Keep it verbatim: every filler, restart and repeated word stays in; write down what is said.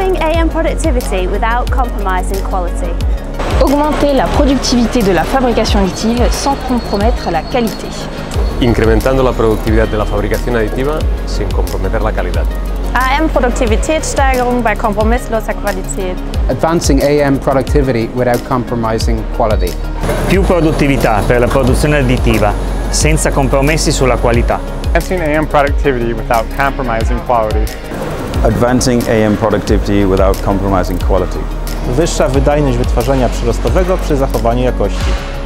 Increasing A M productivity without compromising quality. Augmenter la productivité de la fabrication additive sans compromettre la qualité. Incrementando la productividad de la fabricación aditiva sin comprometer la calidad. A M Produktivitätssteigerung bei kompromissloser Qualität. Advancing A M productivity without compromising quality. Più produttività per la produzione additiva senza compromessi sulla qualità. Advancing A M productivity without compromising quality. Advancing A M productivity without compromising quality. Wyższa wydajność wytwarzania przyrostowego przy zachowaniu jakości.